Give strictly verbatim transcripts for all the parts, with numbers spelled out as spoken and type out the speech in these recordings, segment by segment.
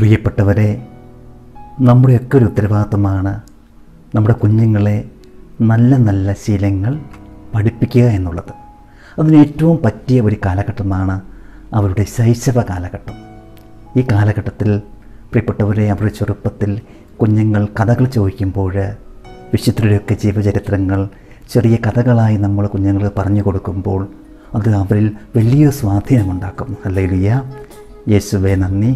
പ്രിയപ്പെട്ടവരെ, നമ്മുടെയൊക്കെ ഒരു ഉത്തരവാദിത്തമാണ് നമ്മുടെ കുഞ്ഞുങ്ങളെ നല്ല നല്ല ശീലങ്ങൾ പഠിപ്പിക്കുക എന്നുള്ളത്. അതിനേറ്റവും പറ്റിയ ഒരു കാലഘട്ടമാണ് അവരുടെ ശൈശവ കാലഘട്ടം. ഈ കാലഘട്ടത്തിൽ പ്രിയപ്പെട്ടവരെ, അവരുടെ ചെറുപ്പത്തിൽ കുഞ്ഞുങ്ങൾ കഥകൾ ചോദിക്കുമ്പോൾ വിശുദ്ധരുടെയൊക്കെ ജീവചരിത്രങ്ങൾ ചെറിയ കഥകളായി നമ്മൾ കുഞ്ഞുങ്ങൾക്ക് പറഞ്ഞു കൊടുക്കുമ്പോൾ അത് അവരിൽ വലിയ സ്വാധീനമുണ്ടാക്കും. ഹല്ലേലൂയ. യേശുവേ നന്ദി,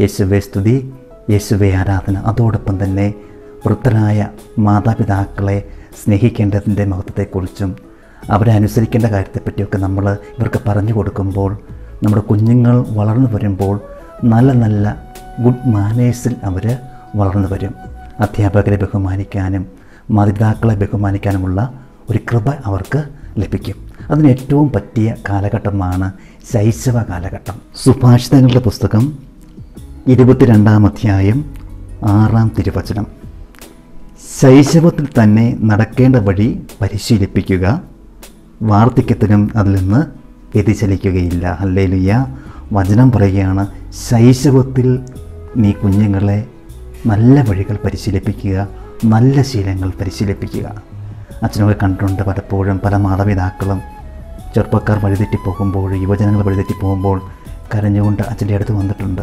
യേശുവേ സ്തുതി, യേശുവേ ആരാധന. അതോടൊപ്പം തന്നെ വൃദ്ധരായ മാതാപിതാക്കളെ സ്നേഹിക്കേണ്ടതിൻ്റെ മഹത്വത്തെക്കുറിച്ചും അവരെ അനുസരിക്കേണ്ട കാര്യത്തെപ്പറ്റിയൊക്കെ നമ്മൾ ഇവർക്ക് പറഞ്ഞു കൊടുക്കുമ്പോൾ നമ്മുടെ കുഞ്ഞുങ്ങൾ വളർന്നു വരുമ്പോൾ നല്ല നല്ല ഗുഡ് മാനേഴ്സിൽ അവർ വളർന്നു വരും. അധ്യാപകരെ ബഹുമാനിക്കാനും മാതാപിതാക്കളെ ബഹുമാനിക്കാനുമുള്ള ഒരു കൃപ അവർക്ക് ലഭിക്കും. അതിനേറ്റവും പറ്റിയ കാലഘട്ടമാണ് ശൈശവ കാലഘട്ടം. സുഭാഷിതങ്ങളുടെ പുസ്തകം ഇരുപത്തിരണ്ടാം അധ്യായം ആറാം തിരുവചനം: ശൈശവത്തിൽ തന്നെ നടക്കേണ്ട വഴി പരിശീലിപ്പിക്കുക, വാർദ്ധക്യത്തിനും അതിൽ നിന്ന് വ്യതിചലിക്കുകയില്ല. ഹല്ലേലൂയ. വചനം പറയുകയാണ്, ശൈശവത്തിൽ നീ കുഞ്ഞുങ്ങളെ നല്ല വഴികൾ പരിശീലിപ്പിക്കുക, നല്ല ശീലങ്ങൾ പരിശീലിപ്പിക്കുക. അച്ഛനൊക്കെ കണ്ടിട്ടുണ്ട്, പലപ്പോഴും പല മാതാപിതാക്കളും ചെറുപ്പക്കാർ വഴിതെറ്റിപ്പോകുമ്പോൾ, യുവജനങ്ങൾ വഴിതെറ്റിപ്പോകുമ്പോൾ കരഞ്ഞുകൊണ്ട് അച്ഛൻ്റെ അടുത്ത് വന്നിട്ടുണ്ട്.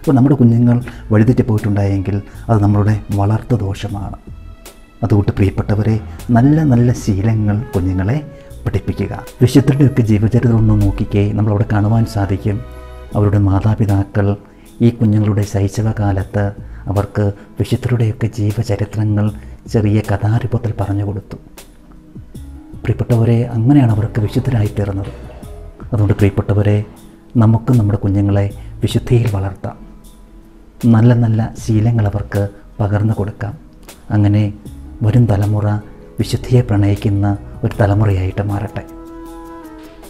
അപ്പോൾ നമ്മുടെ കുഞ്ഞുങ്ങൾ വഴിതെറ്റി പോയിട്ടുണ്ടായെങ്കിൽ അത് നമ്മളുടെ വളർത്തു ദോഷമാണ്. അതുകൊണ്ട് പ്രിയപ്പെട്ടവരെ, നല്ല നല്ല ശീലങ്ങൾ കുഞ്ഞുങ്ങളെ പഠിപ്പിക്കുക. വിശുദ്ധരുടെയൊക്കെ ജീവചരിത്രമൊന്ന് നോക്കിക്കേ, നമ്മളവിടെ കാണുവാൻ സാധിക്കും. അവരുടെ മാതാപിതാക്കൾ ഈ കുഞ്ഞുങ്ങളുടെ ശൈശവകാലത്ത് അവർക്ക് വിശുദ്ധരുടെയൊക്കെ ജീവചരിത്രങ്ങൾ ചെറിയ കഥാരൂപത്തിൽ പറഞ്ഞു കൊടുത്തു. പ്രിയപ്പെട്ടവരെ, അങ്ങനെയാണ് അവർക്ക് വിശുദ്ധരായിത്തീർന്നത്. അതുകൊണ്ട് പ്രിയപ്പെട്ടവരെ, നമുക്ക് നമ്മുടെ കുഞ്ഞുങ്ങളെ വിശുദ്ധിയിൽ വളർത്താം. നല്ല നല്ല ശീലങ്ങൾ അവർക്ക് പകർന്നു കൊടുക്കാം. അങ്ങനെ വരും തലമുറ വിശുദ്ധിയെ പ്രണയിക്കുന്ന ഒരു തലമുറയായിട്ട് മാറട്ടെ.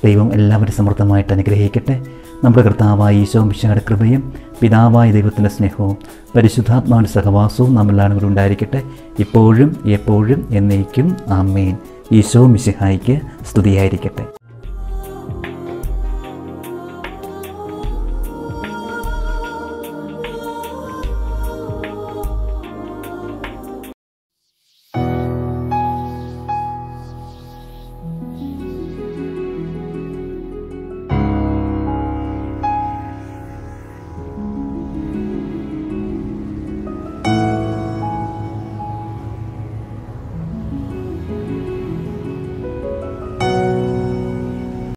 ദൈവം എല്ലാവരും സമൃദ്ധമായിട്ട് അനുഗ്രഹിക്കട്ടെ. നമ്മുടെ കർത്താവായ ഈശോ മിശിഹായുടെ കൃപയും പിതാവായ ദൈവത്തിൻ്റെ സ്നേഹവും പരിശുദ്ധാത്മാവിൻ്റെ സഹവാസവും നമ്മളെല്ലാവരും ഉണ്ടായിരിക്കട്ടെ, ഇപ്പോഴും എപ്പോഴും എന്നേക്കും. ആമേൻ. ഈശോ മിശിഹായ്ക്ക് സ്തുതിയായിരിക്കട്ടെ.